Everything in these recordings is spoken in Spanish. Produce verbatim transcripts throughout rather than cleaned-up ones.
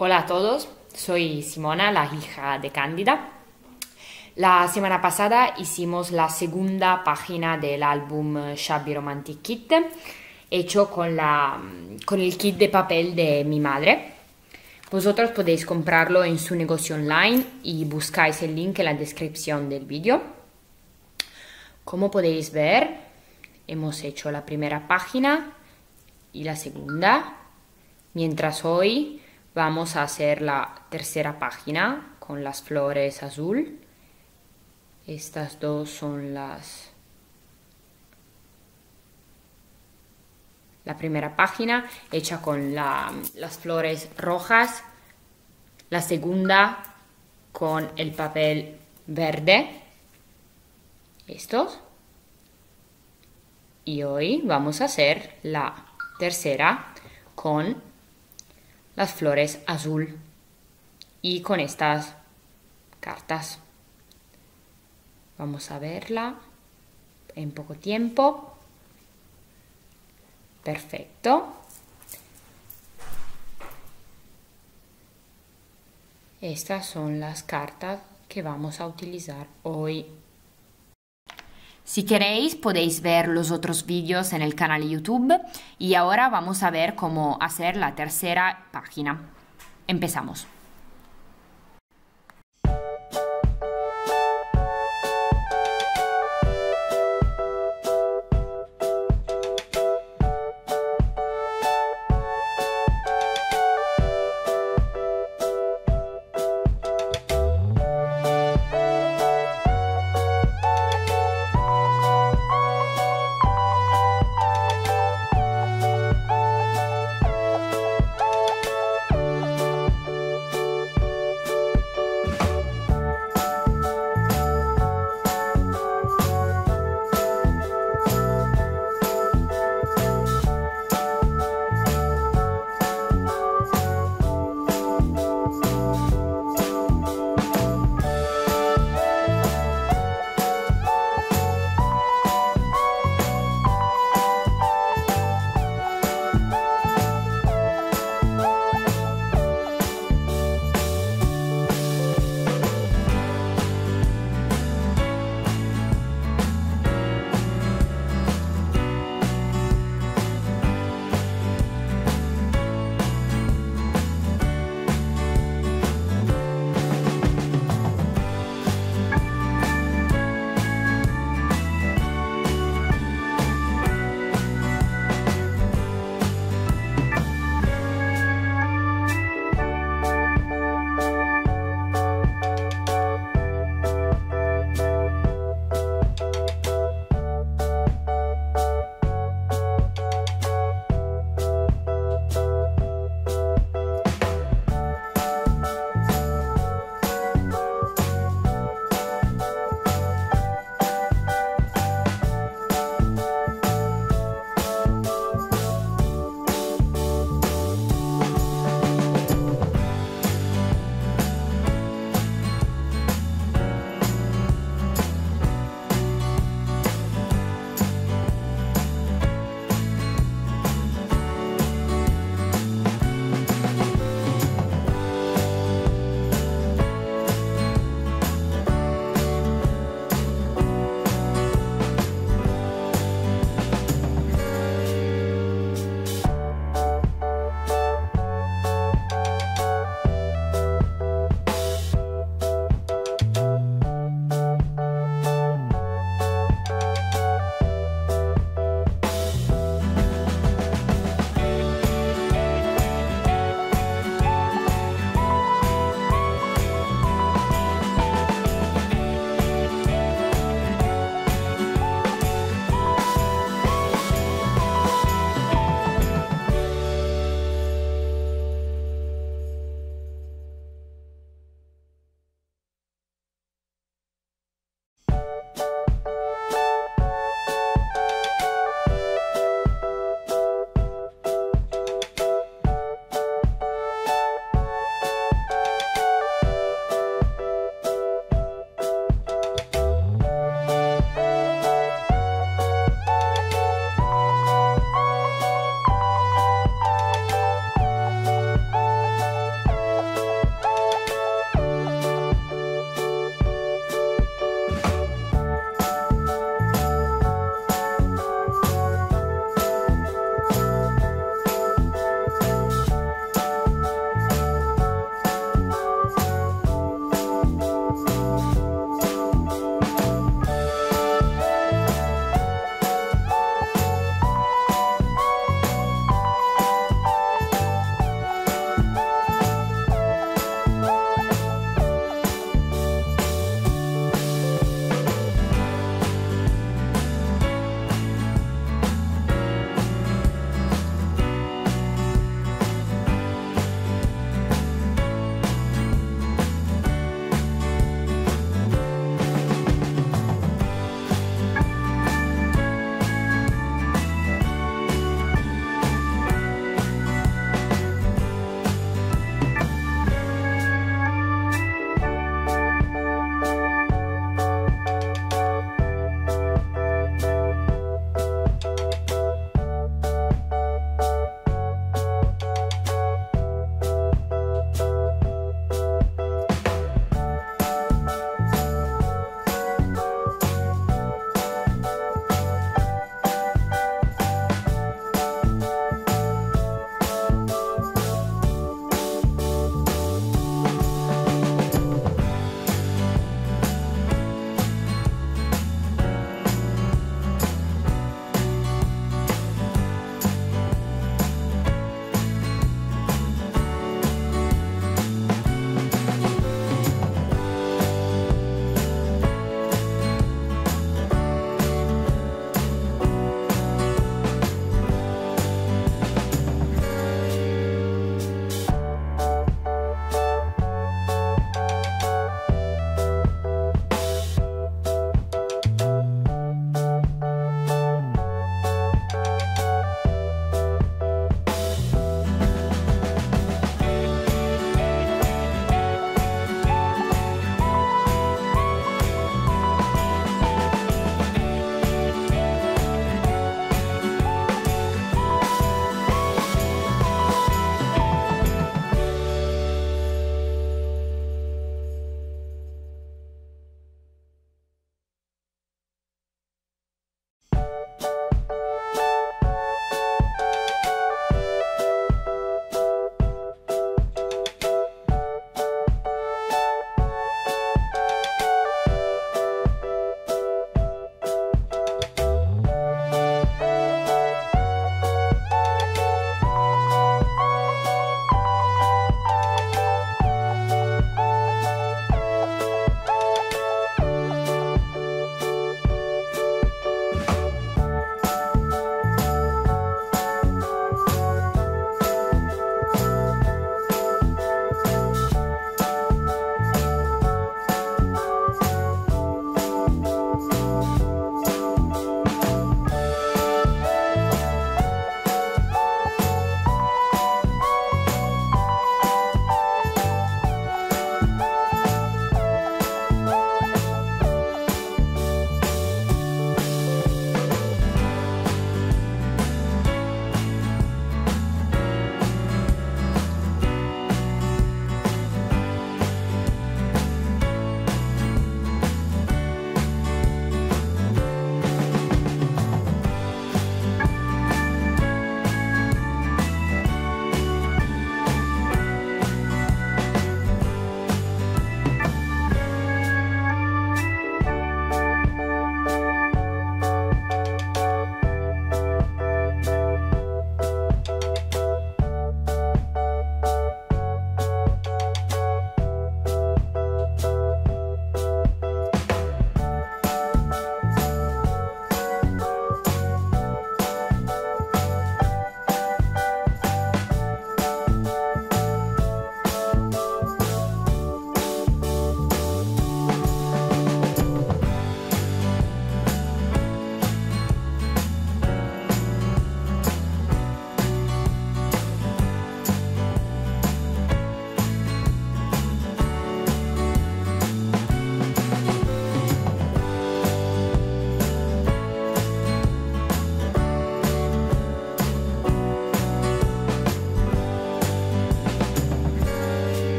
Hola a todos, soy Simona, la hija de Cándida. La semana pasada hicimos la segunda página del álbum Shabby Romantic Kit, hecho con, la, con el kit de papel de mi madre. Vosotros podéis comprarlo en su negocio online y buscáis el link en la descripción del vídeo. Como podéis ver, hemos hecho la primera página y la segunda, mientras hoy vamos a hacer la tercera página con las flores azul. Estas dos son las... La primera página hecha con la, las flores rojas, la segunda con el papel verde, estos, y hoy vamos a hacer la tercera con las flores azul y con estas cartas. Vamos a verla en poco tiempo. Perfecto. Estas son las cartas que vamos a utilizar hoy. Si queréis podéis ver los otros vídeos en el canal YouTube y ahora vamos a ver cómo hacer la tercera página. Empezamos.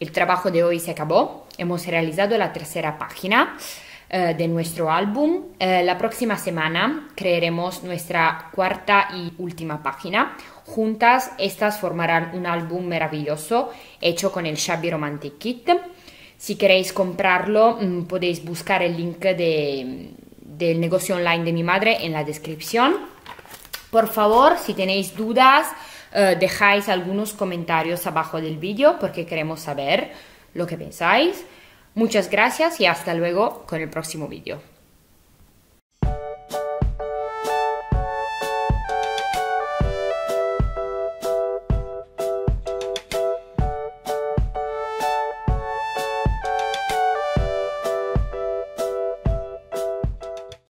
El trabajo de hoy se acabó, hemos realizado la tercera página eh, de nuestro álbum. Eh, la próxima semana crearemos nuestra cuarta y última página. Juntas estas formarán un álbum maravilloso hecho con el Shabby Romantic Kit. Si queréis comprarlo podéis buscar el link de, del negocio online de mi madre en la descripción. Por favor, si tenéis dudas, eh, dejáis algunos comentarios abajo del vídeo porque queremos saber lo que pensáis. Muchas gracias y hasta luego con el próximo vídeo.